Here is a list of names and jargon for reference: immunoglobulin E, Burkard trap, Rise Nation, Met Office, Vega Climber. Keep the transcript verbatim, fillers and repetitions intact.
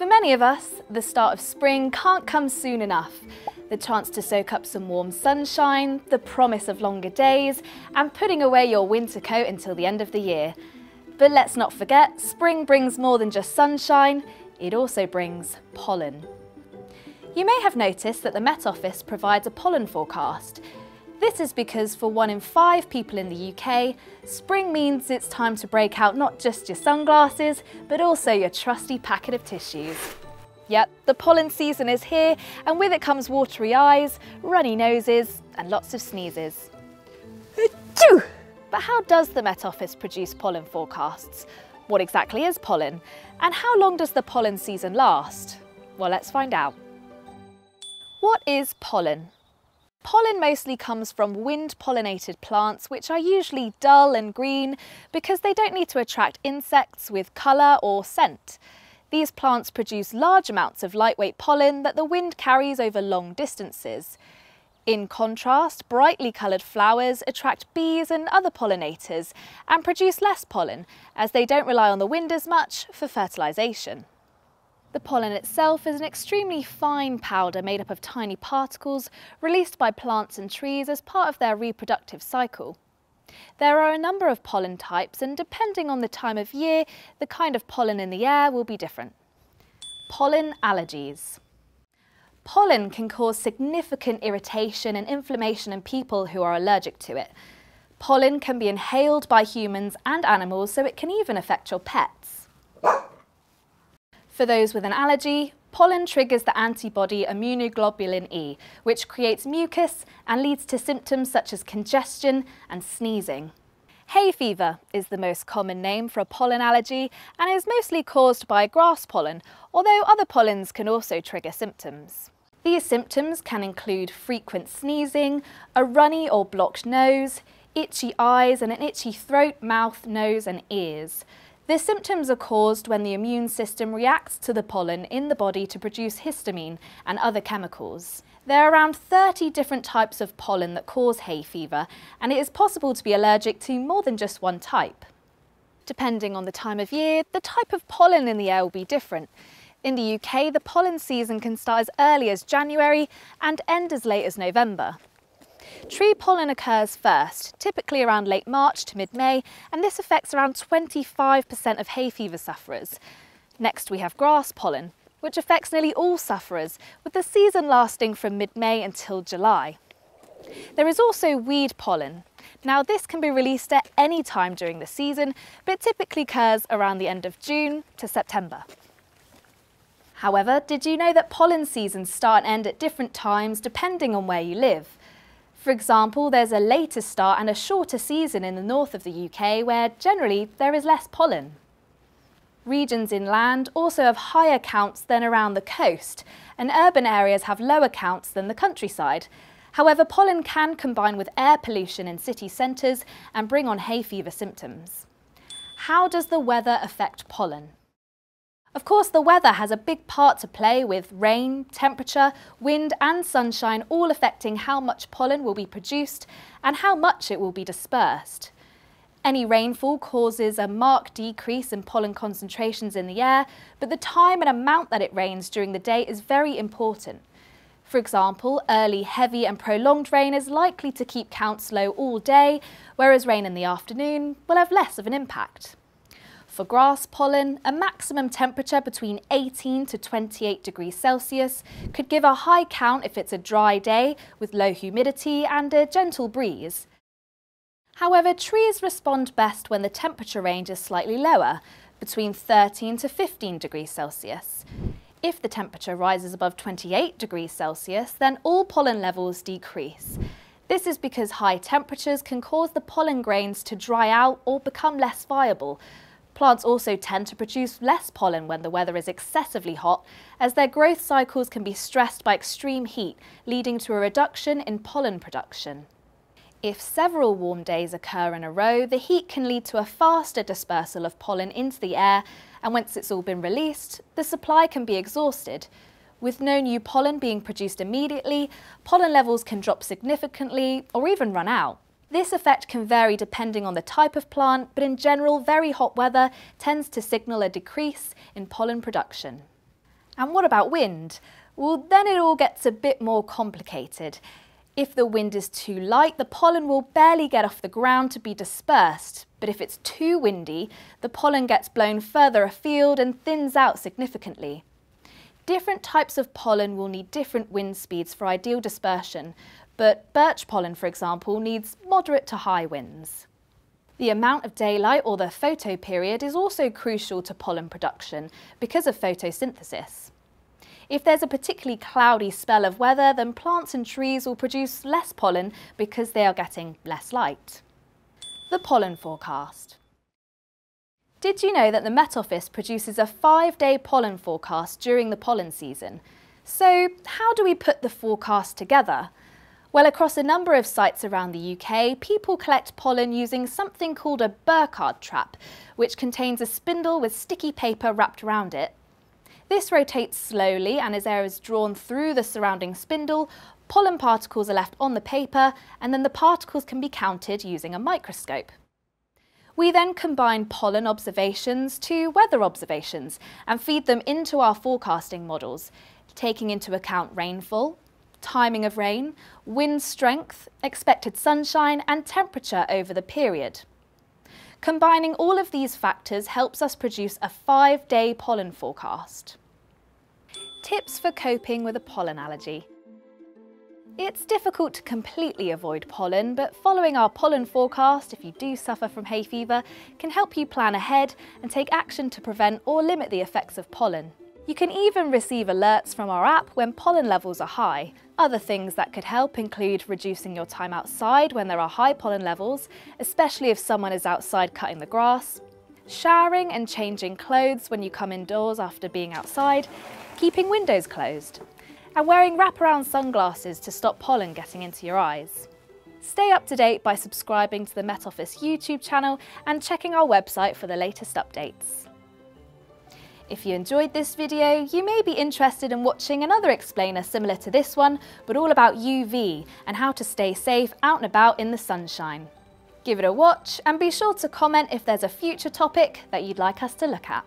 For many of us, the start of spring can't come soon enough. The chance to soak up some warm sunshine, the promise of longer days, and putting away your winter coat until the end of the year. But let's not forget, spring brings more than just sunshine, it also brings pollen. You may have noticed that the Met Office provides a pollen forecast. This is because for one in five people in the U K, spring means it's time to break out not just your sunglasses, but also your trusty packet of tissues. Yep, the pollen season is here, and with it comes watery eyes, runny noses, and lots of sneezes. Achoo! But how does the Met Office produce pollen forecasts? What exactly is pollen? And how long does the pollen season last? Well, let's find out. What is pollen? Pollen mostly comes from wind-pollinated plants, which are usually dull and green because they don't need to attract insects with colour or scent. These plants produce large amounts of lightweight pollen that the wind carries over long distances. In contrast, brightly coloured flowers attract bees and other pollinators and produce less pollen, as they don't rely on the wind as much for fertilisation. The pollen itself is an extremely fine powder made up of tiny particles released by plants and trees as part of their reproductive cycle. There are a number of pollen types, and depending on the time of year, the kind of pollen in the air will be different. Pollen allergies. Pollen can cause significant irritation and inflammation in people who are allergic to it. Pollen can be inhaled by humans and animals, so it can even affect your pets. For those with an allergy, pollen triggers the antibody immunoglobulin E, which creates mucus and leads to symptoms such as congestion and sneezing. Hay fever is the most common name for a pollen allergy and is mostly caused by grass pollen, although other pollens can also trigger symptoms. These symptoms can include frequent sneezing, a runny or blocked nose, itchy eyes, and an itchy throat, mouth, nose, and ears. The symptoms are caused when the immune system reacts to the pollen in the body to produce histamine and other chemicals. There are around thirty different types of pollen that cause hay fever, and it is possible to be allergic to more than just one type. Depending on the time of year, the type of pollen in the air will be different. In the U K, the pollen season can start as early as January and end as late as November. Tree pollen occurs first, typically around late March to mid-May, and this affects around twenty-five percent of hay fever sufferers. Next we have grass pollen, which affects nearly all sufferers, with the season lasting from mid-May until July. There is also weed pollen. Now this can be released at any time during the season, but typically occurs around the end of June to September. However, did you know that pollen seasons start and end at different times depending on where you live? For example, there's a later start and a shorter season in the north of the U K, where generally there is less pollen. Regions inland also have higher counts than around the coast, and urban areas have lower counts than the countryside. However, pollen can combine with air pollution in city centres and bring on hay fever symptoms. How does the weather affect pollen? Of course, the weather has a big part to play, with rain, temperature, wind and sunshine all affecting how much pollen will be produced and how much it will be dispersed. Any rainfall causes a marked decrease in pollen concentrations in the air, but the time and amount that it rains during the day is very important. For example, early, heavy and prolonged rain is likely to keep counts low all day, whereas rain in the afternoon will have less of an impact. For grass pollen, a maximum temperature between eighteen to twenty-eight degrees Celsius could give a high count if it's a dry day with low humidity and a gentle breeze. However, trees respond best when the temperature range is slightly lower, between thirteen to fifteen degrees Celsius. If the temperature rises above twenty-eight degrees Celsius, then all pollen levels decrease. This is because high temperatures can cause the pollen grains to dry out or become less viable. Plants also tend to produce less pollen when the weather is excessively hot, as their growth cycles can be stressed by extreme heat, leading to a reduction in pollen production. If several warm days occur in a row, the heat can lead to a faster dispersal of pollen into the air, and once it's all been released, the supply can be exhausted. With no new pollen being produced immediately, pollen levels can drop significantly or even run out. This effect can vary depending on the type of plant, but in general, very hot weather tends to signal a decrease in pollen production. And what about wind? Well, then it all gets a bit more complicated. If the wind is too light, the pollen will barely get off the ground to be dispersed. But if it's too windy, the pollen gets blown further afield and thins out significantly. Different types of pollen will need different wind speeds for ideal dispersion, but birch pollen, for example, needs moderate to high winds. The amount of daylight or the photoperiod is also crucial to pollen production because of photosynthesis. If there's a particularly cloudy spell of weather, then plants and trees will produce less pollen because they are getting less light. The pollen forecast. Did you know that the Met Office produces a five-day pollen forecast during the pollen season? So how do we put the forecast together? Well, across a number of sites around the U K, people collect pollen using something called a Burkard trap, which contains a spindle with sticky paper wrapped around it. This rotates slowly, and as air is drawn through the surrounding spindle, pollen particles are left on the paper, and then the particles can be counted using a microscope. We then combine pollen observations to weather observations and feed them into our forecasting models, taking into account rainfall, timing of rain, wind strength, expected sunshine and temperature over the period. Combining all of these factors helps us produce a five-day pollen forecast. Tips for coping with a pollen allergy. It's difficult to completely avoid pollen, but following our pollen forecast, if you do suffer from hay fever, can help you plan ahead and take action to prevent or limit the effects of pollen. You can even receive alerts from our app when pollen levels are high. Other things that could help include reducing your time outside when there are high pollen levels, especially if someone is outside cutting the grass, showering and changing clothes when you come indoors after being outside, keeping windows closed, and wearing wraparound sunglasses to stop pollen getting into your eyes. Stay up to date by subscribing to the Met Office YouTube channel and checking our website for the latest updates. If you enjoyed this video, you may be interested in watching another explainer similar to this one, but all about U V and how to stay safe out and about in the sunshine. Give it a watch and be sure to comment if there's a future topic that you'd like us to look at.